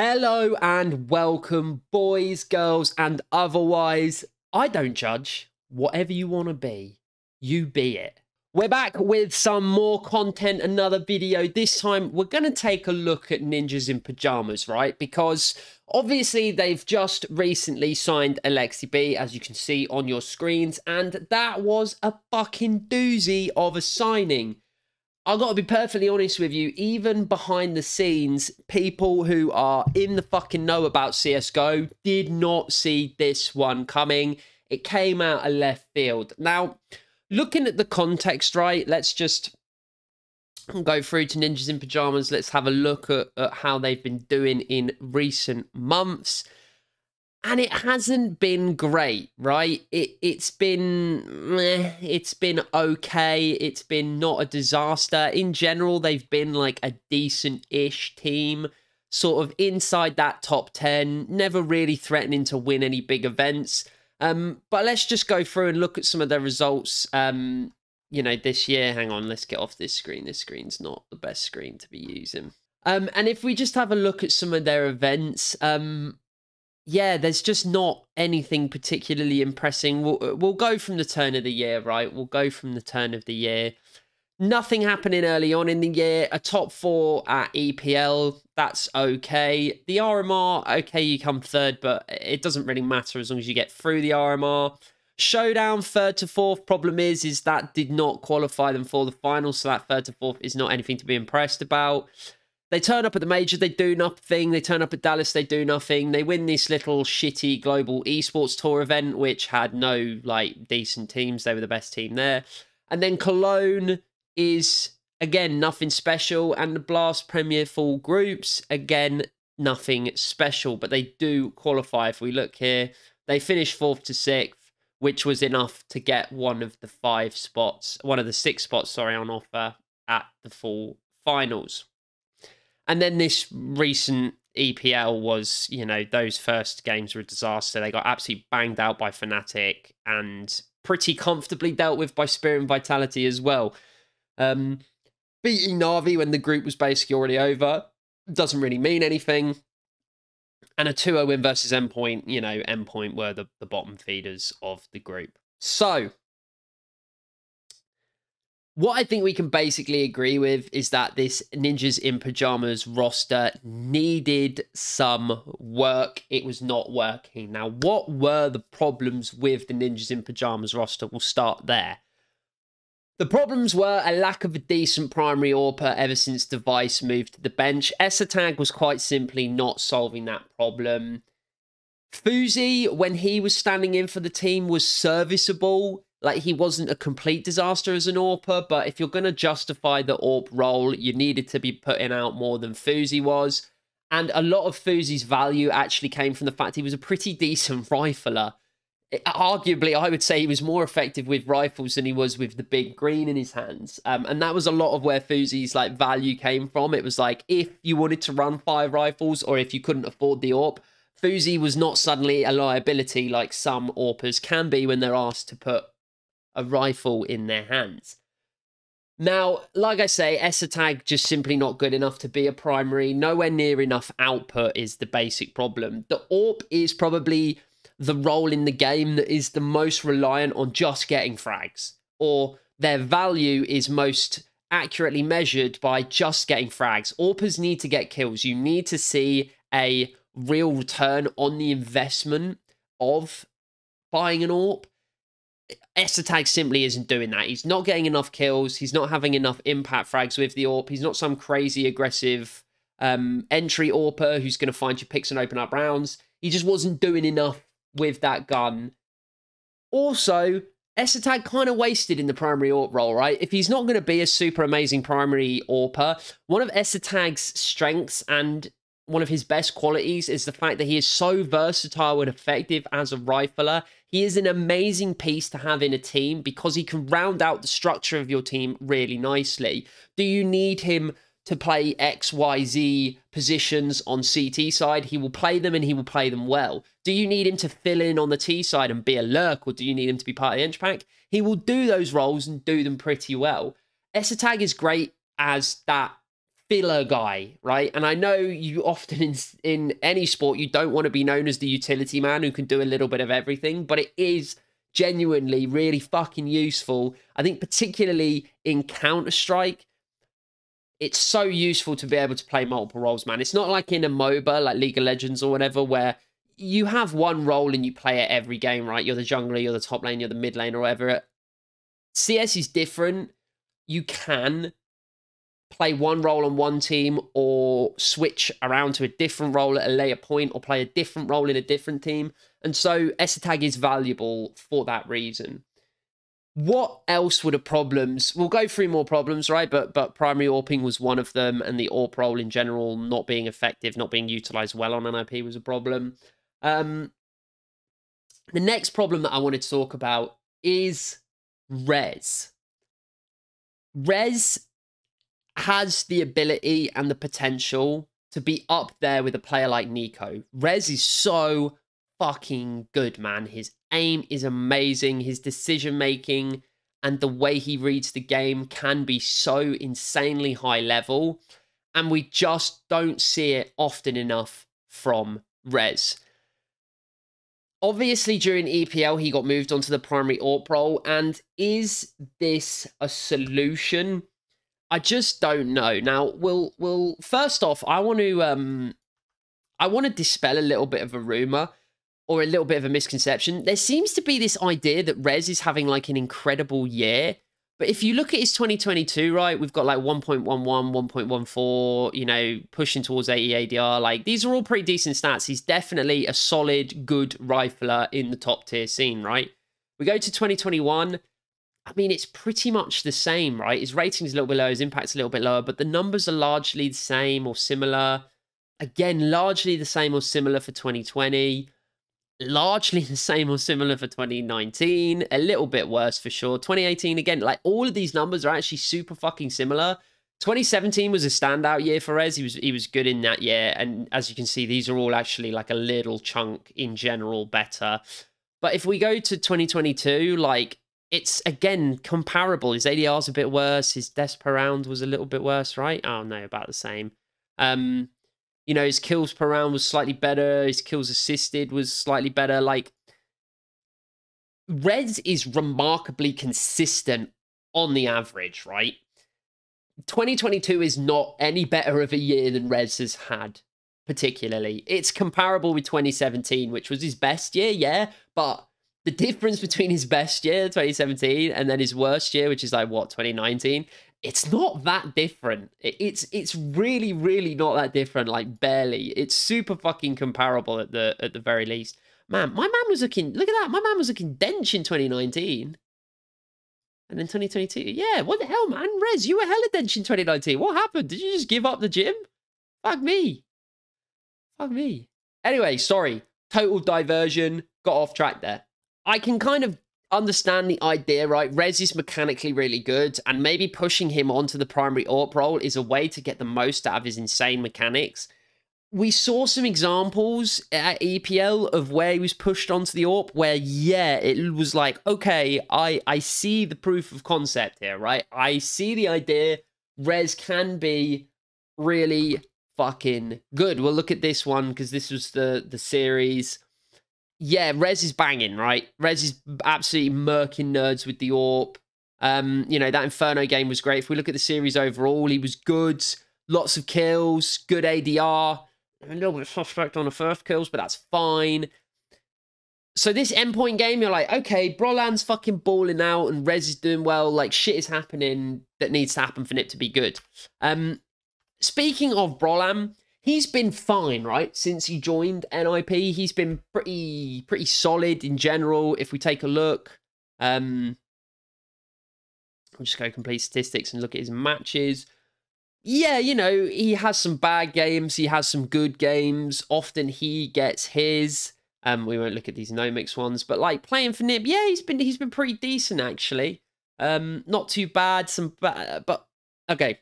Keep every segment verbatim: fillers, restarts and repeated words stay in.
Hello and welcome, boys, girls, and otherwise. I don't judge. Whatever you want to be, you be it. We're back with some more content, another video. This time, we're going to take a look at Ninjas in Pajamas, right? Because obviously, they've just recently signed Alexi B, as you can see on your screens, and that was a fucking doozy of a signing. I've got to be perfectly honest with you, even behind the scenes, people who are in the fucking know about C S G O did not see this one coming. It came out of left field. Now, looking at the context, right, let's just go through to Ninjas in Pajamas. Let's have a look at, at how they've been doing in recent months. And it hasn't been great, right? It, it's been, meh, it's been okay. It's been not a disaster. In general, they've been like a decent-ish team, sort of inside that top ten, never really threatening to win any big events. Um, but let's just go through and look at some of their results, um, you know, this year. Hang on, let's get off this screen. This screen's not the best screen to be using. Um, and if we just have a look at some of their events... Um, yeah, there's just not anything particularly impressing. We'll, we'll go from the turn of the year, right? We'll go from the turn of the year. Nothing happening early on in the year. A top four at E P L, that's okay. The R M R, okay, you come third, but it doesn't really matter as long as you get through the R M R. Showdown, third to fourth. Problem is, is that did not qualify them for the final, so that third to fourth is not anything to be impressed about. They turn up at the major, they do nothing. They turn up at Dallas, they do nothing. They win this little shitty global esports tour event, which had no, like, decent teams. They were the best team there. And then Cologne is, again, nothing special. And the Blast Premier Fall Groups, again, nothing special. But they do qualify if we look here. They finish fourth to sixth, which was enough to get one of the five spots, one of the six spots, sorry, on offer at the full finals. And then this recent E P L was, you know, those first games were a disaster. They got absolutely banged out by Fnatic and pretty comfortably dealt with by Spirit and Vitality as well. Um, beating Na'Vi when the group was basically already over doesn't really mean anything. And a two oh win versus Endpoint, you know, Endpoint were the, the bottom feeders of the group. So... what I think we can basically agree with is that this Ninjas in Pajamas roster needed some work. It was not working. Now, what were the problems with the Ninjas in Pajamas roster? We'll start there. The problems were a lack of a decent primary AWPer ever since Device moved to the bench. Es three tag was quite simply not solving that problem. Fuzi, when he was standing in for the team, was serviceable. Like, he wasn't a complete disaster as an AWPer, but if you're going to justify the AWP role, you needed to be putting out more than Fuzi was. And a lot of Fuzi's value actually came from the fact he was a pretty decent rifler. It, arguably, I would say he was more effective with rifles than he was with the big green in his hands. Um, and that was a lot of where Fuzi's, like, value came from. It was like, if you wanted to run five rifles or if you couldn't afford the AWP, Fuzi was not suddenly a liability like some AWPers can be when they're asked to put a rifle in their hands. Now, like I say, Es three tag just simply not good enough to be a primary. Nowhere near enough output is the basic problem. The AWP is probably the role in the game that is the most reliant on just getting frags, or their value is most accurately measured by just getting frags. AWPers need to get kills. You need to see a real return on the investment of buying an AWP. Es three tag simply isn't doing that. He's not getting enough kills. He's not having enough impact frags with the AWP. He's not some crazy aggressive um, entry AWPer who's going to find your picks and open up rounds. He just wasn't doing enough with that gun. Also, Es three tag kind of wasted in the primary AWP role, right? If he's not going to be a super amazing primary AWPer, one of Es three tag's strengths and one of his best qualities is the fact that he is so versatile and effective as a rifler. He is an amazing piece to have in a team because he can round out the structure of your team really nicely. Do you need him to play X, Y, Z positions on C T side? He will play them and he will play them well. Do you need him to fill in on the T side and be a lurk, or do you need him to be part of the Ents pack? He will do those roles and do them pretty well. Es three tag is great as that filler guy, right? And I know you often in, in any sport, you don't want to be known as the utility man who can do a little bit of everything, but it is genuinely really fucking useful. I think particularly in Counter-Strike, it's so useful to be able to play multiple roles, man. It's not like in a MOBA, like League of Legends or whatever, where you have one role and you play it every game, right? You're the jungler, you're the top lane, you're the mid lane or whatever. C S is different. You can play one role on one team or switch around to a different role at a later point or play a different role in a different team. And so Es three tag is valuable for that reason. What else were the problems? We'll go through more problems, right? But but primary AWPing was one of them, and the AWP role in general not being effective, not being utilized well on N I P was a problem. Um, the next problem that I wanted to talk about is Rez. Rez has the ability and the potential to be up there with a player like Nico. Rez is so fucking good, man. His aim is amazing. His decision making and the way he reads the game can be so insanely high level, and we just don't see it often enough from Rez. Obviously, during E P L, he got moved onto the primary A W P role, and is this a solution? I just don't know. Now, we'll, we'll first off, I want to um, I want to dispel a little bit of a rumor or a little bit of a misconception. There seems to be this idea that Rez is having like an incredible year, but if you look at his twenty twenty-two, right, we've got like one point one one, one point one four, you know, pushing towards eighty A D R. Like, these are all pretty decent stats. He's definitely a solid, good rifler in the top tier scene, right? We go to twenty twenty-one. I mean, it's pretty much the same, right? His rating's a little bit lower, his impact's a little bit lower, but the numbers are largely the same or similar. Again, largely the same or similar for twenty twenty. Largely the same or similar for twenty nineteen, a little bit worse for sure. twenty eighteen, again, like, all of these numbers are actually super fucking similar. twenty seventeen was a standout year for Rez. He was he was good in that year, and as you can see, these are all actually like a little chunk in general better. But if we go to twenty twenty-two, like, it's again comparable. His A D R's a bit worse. His deaths per round was a little bit worse, right? Oh no, about the same. Um. You know, his kills per round was slightly better. His kills assisted was slightly better. Like, Rez is remarkably consistent on the average, right? twenty twenty-two is not any better of a year than Rez has had, particularly. It's comparable with twenty seventeen, which was his best year, yeah. But the difference between his best year, twenty seventeen, and then his worst year, which is like, what, twenty nineteen? It's not that different. It's it's really, really not that different. Like, barely. It's super fucking comparable at the at the very least. Man, my man was looking... Look at that. My man was looking dench in twenty nineteen. And then twenty twenty-two. Yeah, what the hell, man? Rez, you were hella dench in twenty nineteen. What happened? Did you just give up the gym? Fuck me. Fuck me. Anyway, sorry. Total diversion. Got off track there. I can kind of understand the idea, right? Rez is mechanically really good, and maybe pushing him onto the primary A W P role is a way to get the most out of his insane mechanics. We saw some examples at E P L of where he was pushed onto the A W P, where, yeah, it was like, okay, I, I see the proof of concept here, right? I see the idea. Rez can be really fucking good. We'll look at this one, because this was the, the series. Yeah, Rez is banging, right? Rez is absolutely murking nerds with the A W P. Um, you know, that Inferno game was great. If we look at the series overall, he was good. Lots of kills, good A D R. A little bit suspect on the first kills, but that's fine. So this Endpoint game, you're like, okay, Brollan's fucking balling out and Rez is doing well. Like, shit is happening that needs to happen for Nip to be good. Um, speaking of Brollan, he's been fine, right? Since he joined N I P, he's been pretty pretty solid in general. If we take a look, um, I'll just go complete statistics and look at his matches. Yeah, you know, he has some bad games. He has some good games. Often he gets his. Um, we won't look at these no-mix ones, but like playing for Nip, yeah, he's been he's been pretty decent actually. Um, not too bad. Some bad, but okay.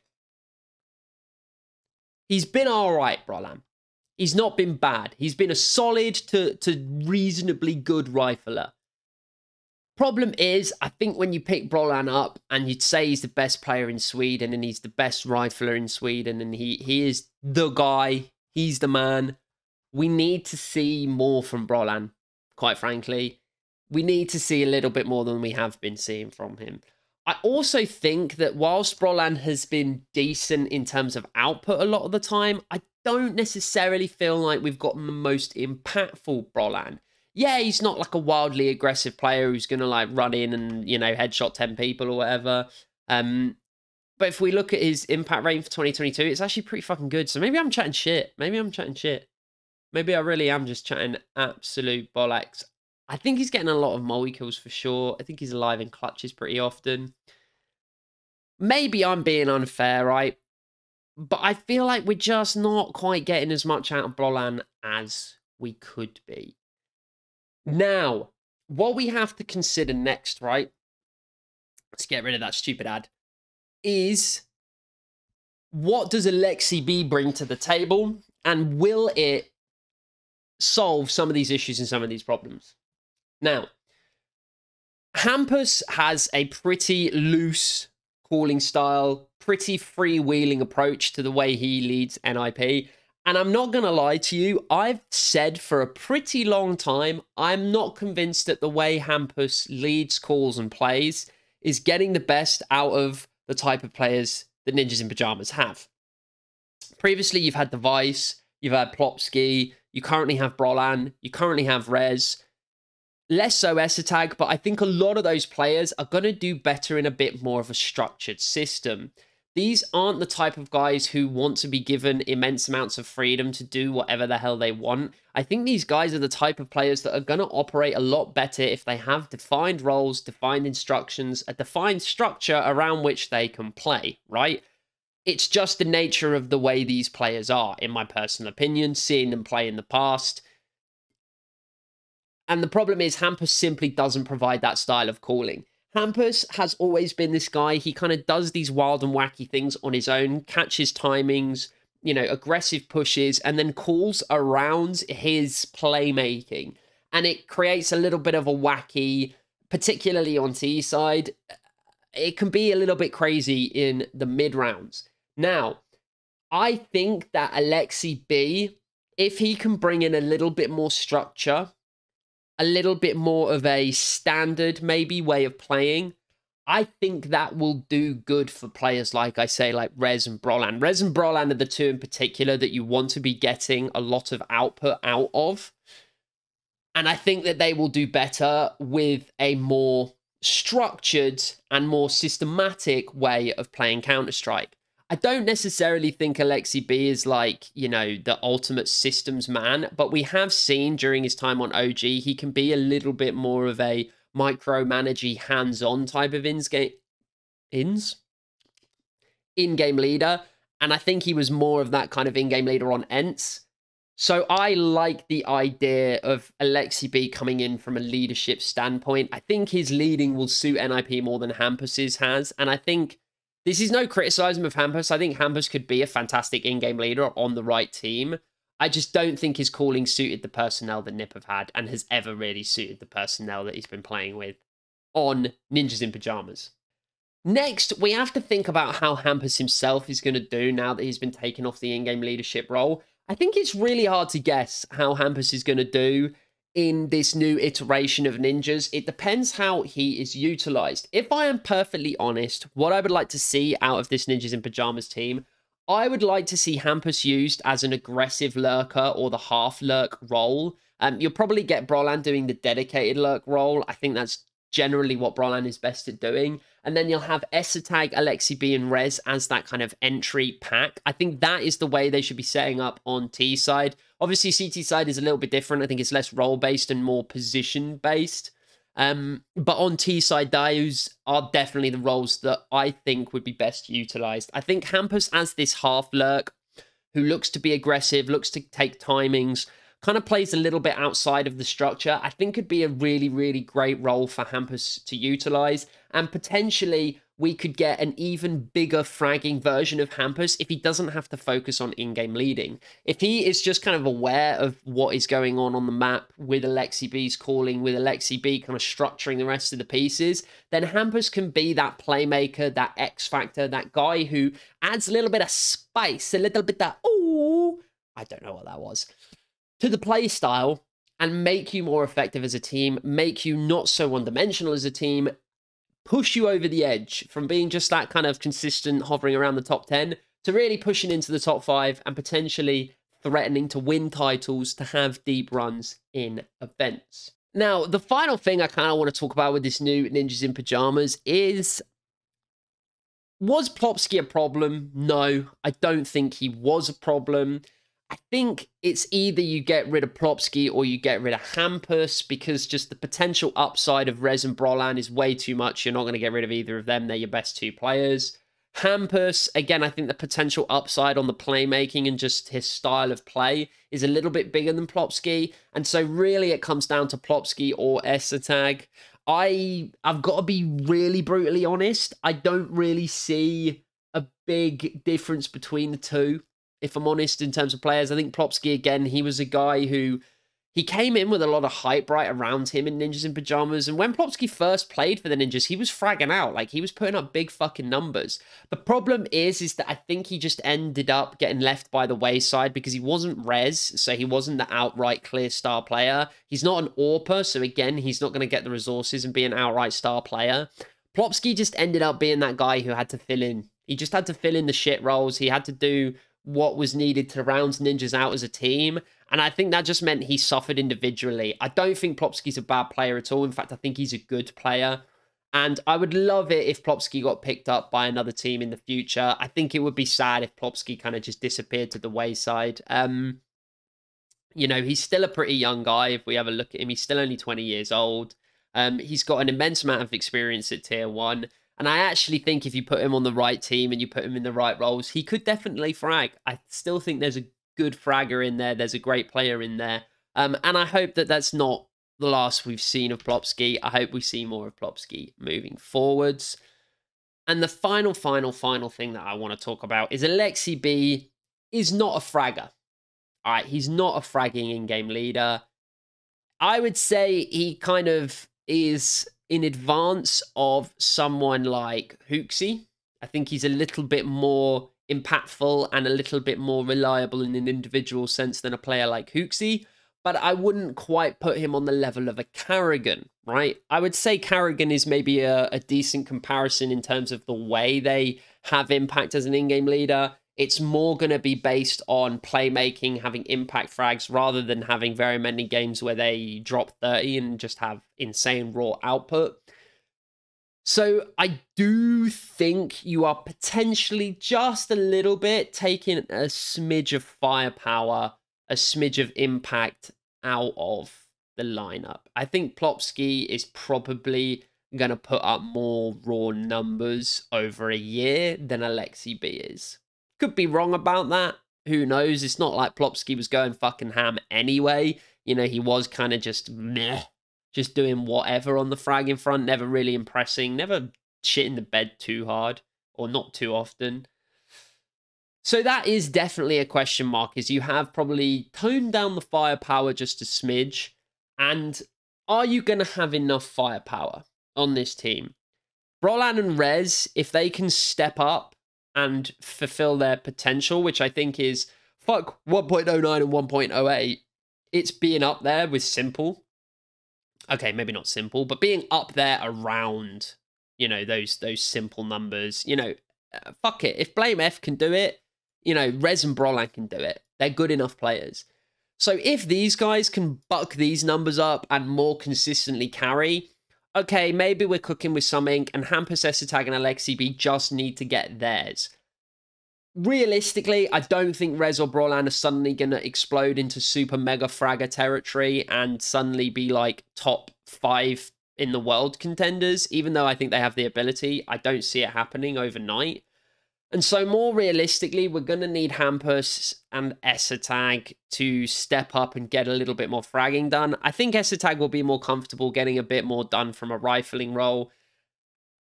He's been all right, Brollan. He's not been bad. He's been a solid to, to reasonably good rifler. Problem is, I think when you pick Brollan up and you'd say he's the best player in Sweden and he's the best rifler in Sweden and he, he is the guy, he's the man, we need to see more from Brollan, quite frankly. We need to see a little bit more than we have been seeing from him. I also think that whilst Brollan has been decent in terms of output a lot of the time, I don't necessarily feel like we've gotten the most impactful Brollan. Yeah, he's not like a wildly aggressive player who's going to like run in and, you know, headshot ten people or whatever. Um, but if we look at his impact rate for twenty twenty-two, it's actually pretty fucking good. So maybe I'm chatting shit. Maybe I'm chatting shit. Maybe I really am just chatting absolute bollocks. I think he's getting a lot of multi kills for sure. I think he's alive in clutches pretty often. Maybe I'm being unfair, right? But I feel like we're just not quite getting as much out of Brollan as we could be. Now, what we have to consider next, right? Let's get rid of that stupid ad. Is what does Alexi B bring to the table? And will it solve some of these issues and some of these problems? Now, Hampus has a pretty loose calling style, pretty freewheeling approach to the way he leads N I P. And I'm not going to lie to you, I've said for a pretty long time, I'm not convinced that the way Hampus leads, calls, and plays is getting the best out of the type of players that Ninjas in Pajamas have. Previously, you've had Device, you've had Plopski, you currently have Brollan, you currently have Rez. Less so Es three tag, but I think a lot of those players are going to do better in a bit more of a structured system. These aren't the type of guys who want to be given immense amounts of freedom to do whatever the hell they want. I think these guys are the type of players that are going to operate a lot better if they have defined roles, defined instructions, a defined structure around which they can play, right? It's just the nature of the way these players are, in my personal opinion, seeing them play in the past. And the problem is Hampus simply doesn't provide that style of calling. Hampus has always been this guy. He kind of does these wild and wacky things on his own, catches timings, you know, aggressive pushes, and then calls around his playmaking. And it creates a little bit of a wacky, particularly on T side. It can be a little bit crazy in the mid rounds. Now, I think that Alexi B, if he can bring in a little bit more structure, a little bit more of a standard, maybe, way of playing, I think that will do good for players, like I say, like Rez and Brollan. Rez and Brollan are the two in particular that you want to be getting a lot of output out of. And I think that they will do better with a more structured and more systematic way of playing Counter-Strike. I don't necessarily think Alexi B is like, you know, the ultimate systems man, but we have seen during his time on O G, he can be a little bit more of a micromanagey, hands-on type of in-game, ins? in-game leader. And I think he was more of that kind of in-game leader on Ents. So I like the idea of Alexi B coming in from a leadership standpoint. I think his leading will suit N I P more than Hampus's has. And I think this is no criticism of Hampus. I think Hampus could be a fantastic in-game leader on the right team. I just don't think his calling suited the personnel that Nip have had and has ever really suited the personnel that he's been playing with on Ninjas in Pajamas. Next, we have to think about how Hampus himself is going to do now that he's been taken off the in-game leadership role. I think it's really hard to guess how Hampus is going to do in this new iteration of Ninjas. It depends how he is utilised. If I am perfectly honest, what I would like to see out of this Ninjas in Pajamas team, I would like to see Hampus used as an aggressive lurker or the half-lurk role. Um, you'll probably get Brollan doing the dedicated lurk role. I think that's generally what Brollan is best at doing. And then you'll have Es three tag, Alexi B and Rez as that kind of entry pack. I think that is the way they should be setting up on T side. Obviously, C T side is a little bit different. I think it's less role-based and more position-based. Um, but on T side, those are definitely the roles that I think would be best utilised. I think Hampus as this half-lurk, who looks to be aggressive, looks to take timings, kind of plays a little bit outside of the structure, I think could be a really, really great role for Hampus to utilise. And potentially, we could get an even bigger fragging version of Hampus if he doesn't have to focus on in-game leading. If he is just kind of aware of what is going on on the map with Alexi B's calling, with Alexi B kind of structuring the rest of the pieces, then Hampus can be that playmaker, that X factor, that guy who adds a little bit of spice, a little bit that, ooh, I don't know what that was, to the play style and make you more effective as a team, make you not so one-dimensional as a team, push you over the edge from being just that kind of consistent hovering around the top ten to really pushing into the top five and potentially threatening to win titles, to have deep runs in events. Now, the final thing I kind of want to talk about with this new Ninjas in Pajamas is, was Plopski a problem? No, I don't think he was a problem. I think it's either you get rid of Plopski or you get rid of Hampus, because just the potential upside of Rez and Brollan is way too much. You're not going to get rid of either of them. They're your best two players. Hampus, again, I think the potential upside on the playmaking and just his style of play is a little bit bigger than Plopski. And so really it comes down to Plopski or Es three tag. I, I've got to be really brutally honest. I don't really see a big difference between the two, if I'm honest, in terms of players. I think Plopski, again, he was a guy who, he came in with a lot of hype right around him in Ninjas in Pajamas. And when Plopski first played for the Ninjas, he was fragging out. Like, he was putting up big fucking numbers. The problem is, is that I think he just ended up getting left by the wayside because he wasn't Rez, so he wasn't the outright clear star player. He's not an AWPer, so again, he's not going to get the resources and be an outright star player. Plopski just ended up being that guy who had to fill in. He just had to fill in the shit roles. He had to do what was needed to round Ninjas out as a team. And I think that just meant he suffered individually. I don't think Plopski's a bad player at all. In fact, I think he's a good player. And I would love it if Plopski got picked up by another team in the future. I think it would be sad if Plopski kind of just disappeared to the wayside. Um, you know, he's still a pretty young guy. If we have a look at him, he's still only twenty years old. Um, he's got an immense amount of experience at tier one. And I actually think if you put him on the right team and you put him in the right roles, he could definitely frag. I still think there's a good fragger in there. There's a great player in there. Um, and I hope that that's not the last we've seen of Plopski. I hope we see more of Plopski moving forwards. And the final, final, final thing that I want to talk about is Alexi B is not a fragger. All right, he's not a fragging in-game leader. I would say he kind of is in advance of someone like Huxi. I think he's a little bit more impactful and a little bit more reliable in an individual sense than a player like Huxi, but I wouldn't quite put him on the level of a Carrigan, right? I would say Carrigan is maybe a, a decent comparison in terms of the way they have impact as an in-game leader. It's more going to be based on playmaking, having impact frags, rather than having very many games where they drop thirty and just have insane raw output. So I do think you are potentially just a little bit taking a smidge of firepower, a smidge of impact out of the lineup. I think Plopski is probably going to put up more raw numbers over a year than Alexi B is. Could be wrong about that. Who knows? It's not like Plopski was going fucking ham anyway. You know, he was kind of just meh, just doing whatever on the frag in front, never really impressing, never shitting the bed too hard, or not too often. So that is definitely a question mark, is you have probably toned down the firepower just a smidge, and are you going to have enough firepower on this team? Brollan and Rez, if they can step up and fulfill their potential, which I think is, fuck, one point oh nine and one point oh eight. It's being up there with Simple. Okay, maybe not Simple, but being up there around, you know, those those Simple numbers. You know, uh, fuck it. If Blame F can do it, you know, Rez and Brollan can do it. They're good enough players. So if these guys can buck these numbers up and more consistently carry, okay, maybe we're cooking with some ink, and Hampus, Es three tag, and Alexi B just need to get theirs. Realistically, I don't think Rez or Brollan are suddenly going to explode into super mega fragger territory and suddenly be like top five in the world contenders, even though I think they have the ability. I don't see it happening overnight. And so more realistically, we're going to need Hampus and Es three tag to step up and get a little bit more fragging done. I think Es three tag will be more comfortable getting a bit more done from a rifling role.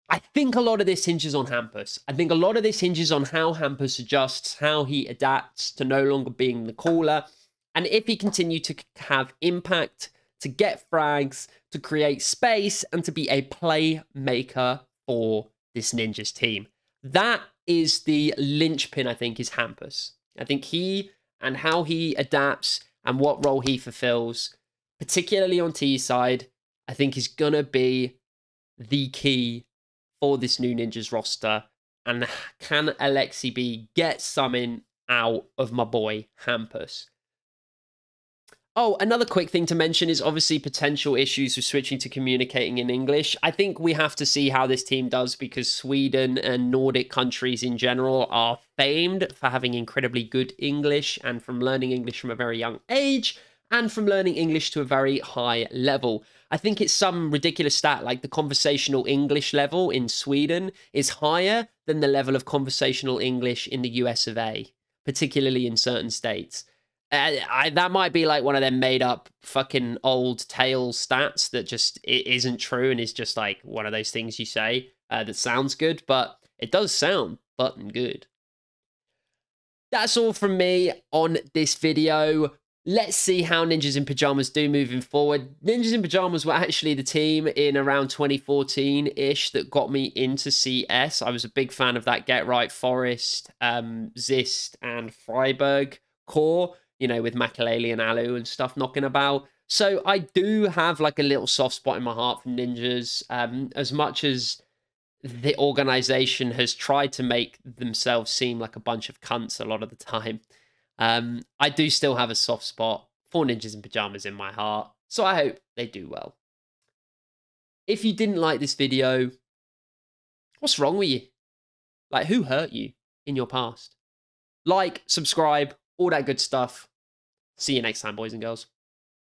I think a lot of this hinges on Hampus. I think a lot of this hinges on how Hampus adjusts, how he adapts to no longer being the caller, and if he continue to have impact, to get frags, to create space, and to be a playmaker for this Ninjas team. That is the linchpin, I think, is Hampus. I think he and how he adapts and what role he fulfills, particularly on T side, I think is going to be the key for this new Ninjas roster. And can Alexi B get something out of my boy Hampus? Oh, another quick thing to mention is obviously potential issues with switching to communicating in English. I think we have to see how this team does, because Sweden and Nordic countries in general are famed for having incredibly good English, and from learning English from a very young age, and from learning English to a very high level. I think it's some ridiculous stat, like the conversational English level in Sweden is higher than the level of conversational English in the U S of A, particularly in certain states. Uh, I, that might be like one of them made up fucking old tale stats that just it isn't true and is just like one of those things you say uh, that sounds good, but it does sound button good. That's all from me on this video. Let's see how Ninjas in Pajamas do moving forward. Ninjas in Pajamas were actually the team in around twenty fourteen-ish that got me into C S. I was a big fan of that Get Right, Forest, um, Zist, and Friberg core. You know, with Makaleli and Alu and stuff knocking about. So I do have like a little soft spot in my heart for Ninjas. Um, as much as the organization has tried to make themselves seem like a bunch of cunts a lot of the time, um, I do still have a soft spot for Ninjas in Pajamas in my heart. So I hope they do well. If you didn't like this video, what's wrong with you? Like, who hurt you in your past? Like, subscribe, all that good stuff. See you next time, boys and girls.